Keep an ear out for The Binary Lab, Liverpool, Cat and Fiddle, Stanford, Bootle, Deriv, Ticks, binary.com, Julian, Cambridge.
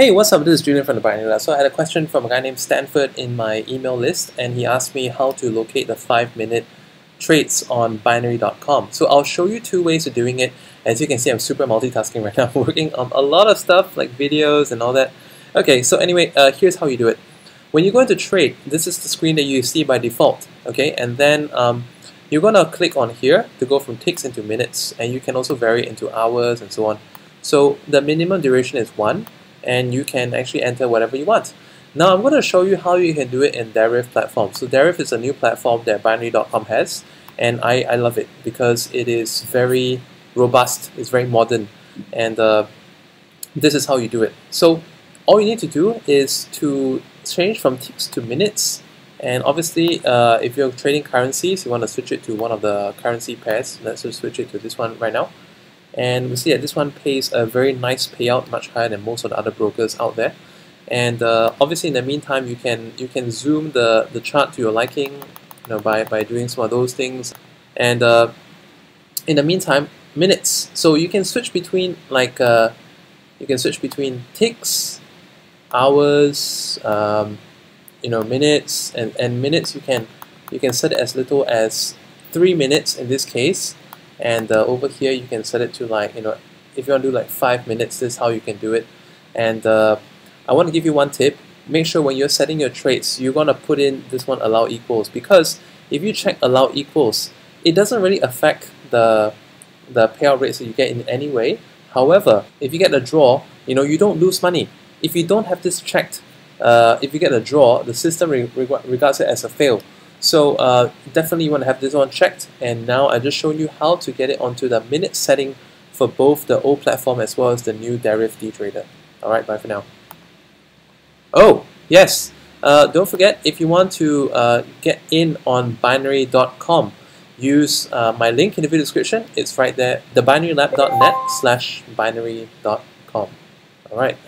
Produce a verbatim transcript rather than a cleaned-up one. Hey, what's up? This is Julian from The Binary Lab. So I had a question from a guy named Stanford in my email list, and he asked me how to locate the five minute trades on binary dot com. So I'll show you two ways of doing it. As you can see, I'm super multitasking right now, working on a lot of stuff like videos and all that. Okay, so anyway, uh, here's how you do it. When you go into trade, this is the screen that you see by default, okay? And then um, you're going to click on here to go from ticks into minutes, and you can also vary into hours and so on. So the minimum duration is one. And you can actually enter whatever you want. Now I'm going to show you how you can do it in Deriv platform. So Deriv is a new platform that binary dot com has, and I, I love it because it is very robust, it's very modern, and uh, this is how you do it. So all you need to do is to change from ticks to minutes, and obviously uh, if you're trading currencies, you want to switch it to one of the currency pairs. Let's just switch it to this one right now. And we see that this one pays a very nice payout, much higher than most of the other brokers out there. And uh, obviously, in the meantime, you can you can zoom the the chart to your liking, you know, by by doing some of those things. And uh, in the meantime, minutes. So you can switch between like uh, you can switch between ticks, hours, um, you know, minutes, and and minutes. You can you can set it as little as three minutes in this case. And uh, over here you can set it to, like, you know, if you want to do like five minutes, this is how you can do it. And uh, I want to give you one tip. Make sure when you're setting your trades, you're going to put in this one allow equals, because if you check allow equals, it doesn't really affect the the payout rates that you get in any way. However, if you get a draw, you know, you don't lose money. If you don't have this checked, uh, if you get a draw, the system re re regards it as a fail. So uh, definitely you want to have this one checked. And now I've just shown you how to get it onto the minute setting for both the old platform as well as the new Deriv trader. Alright, bye for now. Oh, yes, uh, don't forget, if you want to uh, get in on binary dot com, use uh, my link in the video description. It's right there, the binary lab dot net slash binary dot com. Alright.